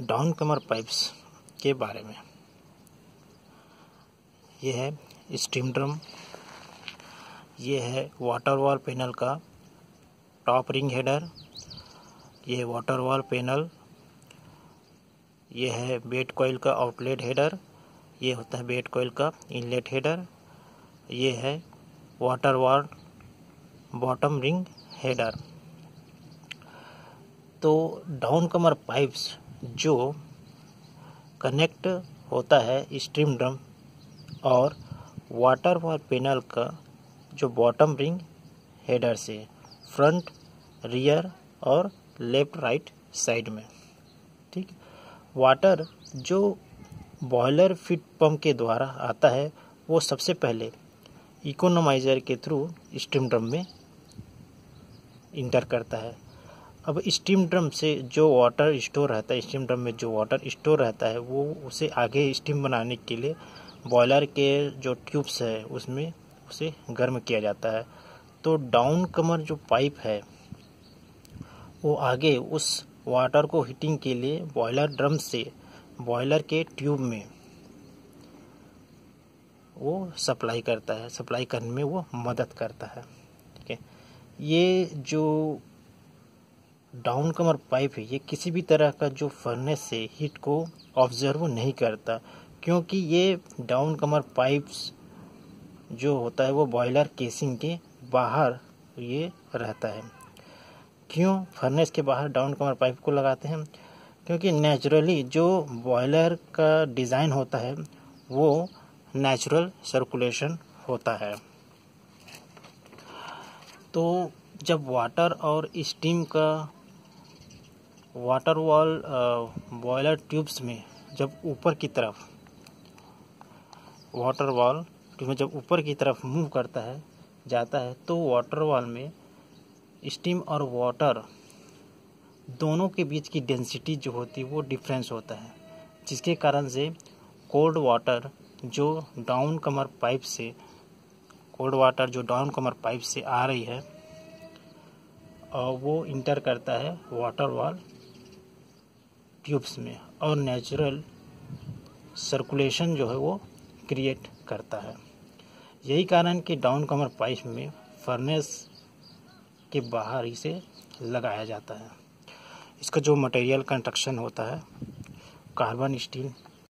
Downcomer pipes के बारे में। यह है स्टीम ड्रम, यह है वाटर वॉल पैनल का टॉप रिंग हेडर, यह है वाटर वॉल पैनल, यह है बेड कॉइल का आउटलेट हेडर, यह होता है बेड कॉइल का इनलेट हेडर, यह है water wall bottom ring header. तो डाउनकमर पाइप्स जो कनेक्ट होता है स्टीम ड्रम और वाटर वॉल पैनल का जो बॉटम रिंग हेडर से फ्रंट, रियर और लेफ्ट राइट साइड में, ठीक। वाटर जो बॉयलर फिट पंप के द्वारा आता है वो सबसे पहले इकोनोमाइजर के थ्रू स्टीम ड्रम में इंटर करता है। अब स्टीम ड्रम से जो वाटर स्टोर रहता है, स्टीम ड्रम में जो वाटर स्टोर रहता है वो उसे आगे स्टीम बनाने के लिए बॉयलर के जो ट्यूब्स है उसमें उसे गर्म किया जाता है। तो डाउनकमर जो पाइप है वो आगे उस वाटर को हीटिंग के लिए बॉयलर ड्रम से बॉयलर के ट्यूब में वो सप्लाई करता है, सप्लाई करने में वो मदद करता है, ठीक है। ये जो डाउनकमर पाइप है ये किसी भी तरह का जो फर्नेस से हीट को ऑब्जर्व नहीं करता, क्योंकि ये डाउनकमर पाइप्स जो होता है वो बॉयलर केसिंग के बाहर ये रहता है। क्यों फर्नेस के बाहर डाउनकमर पाइप को लगाते हैं? क्योंकि नेचुरली जो बॉयलर का डिज़ाइन होता है वो नेचुरल सर्कुलेशन होता है। तो जब वाटर और स्टीम का वाटर वॉल बॉयलर ट्यूब्स में जब ऊपर की तरफ वाटर वॉल ट्यूब में जब ऊपर की तरफ मूव करता है जाता है तो वाटर वॉल में स्टीम और वाटर दोनों के बीच की डेंसिटी जो होती है वो डिफरेंस होता है, जिसके कारण से कोल्ड वाटर जो डाउनकमर पाइप से आ रही है और वो इंटर करता है वाटर वॉल ट्यूब्स में और नेचुरल सर्कुलेशन जो है वो क्रिएट करता है। यही कारण कि डाउनकमर पाइप में फर्नेस के बाहर इसे लगाया जाता है। इसका जो मटेरियल कंस्ट्रक्शन होता है कार्बन स्टील